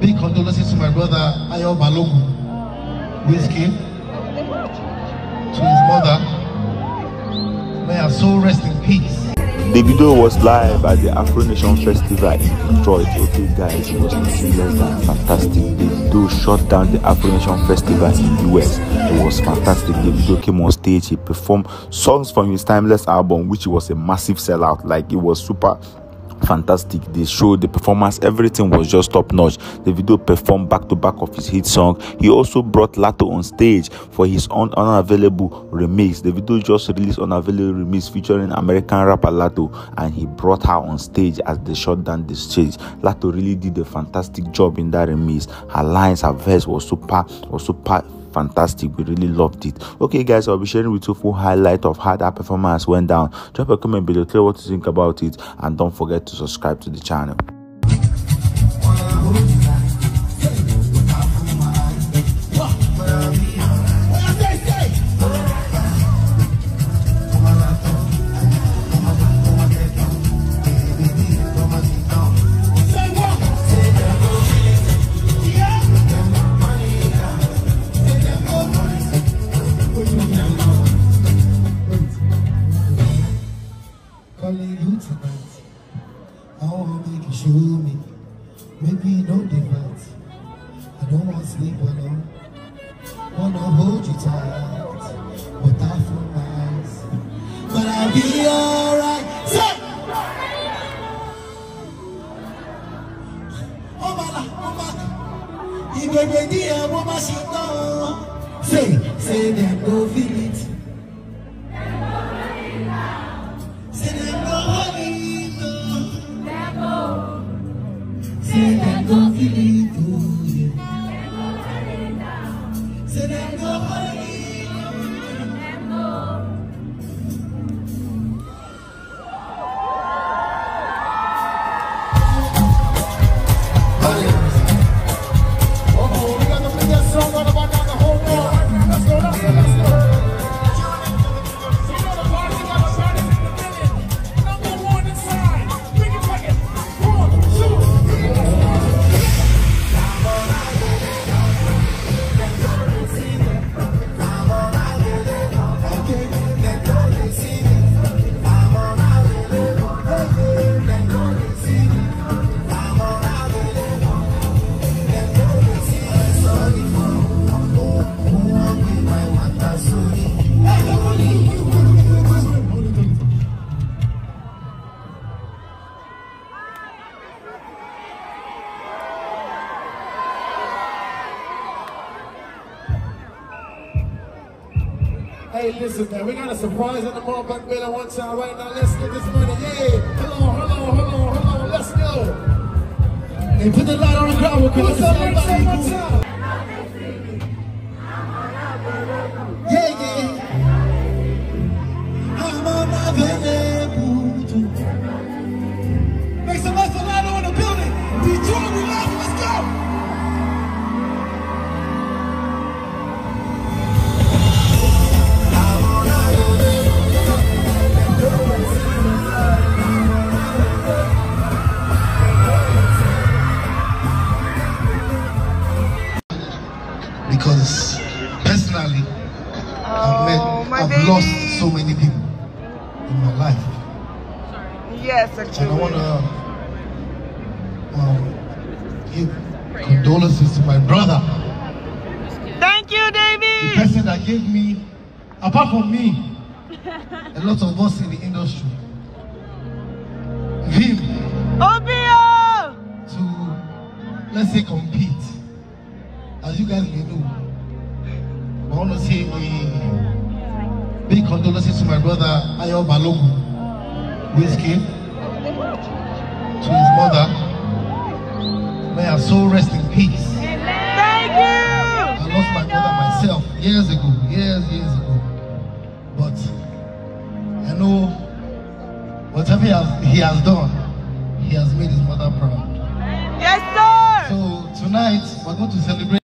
Big condolences to my brother Ayo Balogun, Wizkid, to his mother. May her soul rest in peace. Davido was live at the Afro Nation Festival in Detroit. Okay guys, it was nothing less than fantastic. Davido shut down the Afro Nation Festival in the US. It was fantastic. Davido came on stage, he performed songs from his Timeless album, which was a massive sellout. Like, it was super fantastic. They showed the performance, everything was just top notch. Davido performed back to back of his hit song. He also brought Latto on stage for his own Unavailable remix. Davido just released Unavailable remix featuring American rapper Latto, and he brought her on stage as they shut down the stage. Latto really did a fantastic job in that remix. Her lines, her verse was super fantastic. We really loved it. Okay guys, I'll be sharing with you full highlight of how that performance went down. Drop a comment below, tell what you think about it, and don't forget to subscribe to the channel. Maybe no difference. I don't want to sleep alone. Wanna hold you tight, but I feel nice. But I'll be alright. Say them go feel it. Say them go hold it. Say that go feel it to you. Say that go hold it down. Oh, we got to play that song all about the whole world. Let's go, let's go, let's go. Hey, listen, man, we got a surprise on the mall, but we don't want y'all right now. Let's get this money. Hey, hold on, let's go. Hey, put the light on the crowd, we'll call somebody. Yeah. I'm unavailable. Make some noise for Latto in the building. Detroit, we love you, let's go. Because personally, I've lost so many people in my life. Yes, actually. And I want to give condolences to my brother. Thank you, David. The person that gave me, apart from me, a lot of us in the industry. Him. Obio. To, let's say, compete. As you guys may know, I want to say a big condolences to my brother Ayo Balogun, Wizkid, to his mother. May her soul rest in peace. Thank you. I lost my brother myself years ago. But I know whatever he has done, he has made his mother proud. Yes, sir. So tonight we're going to celebrate.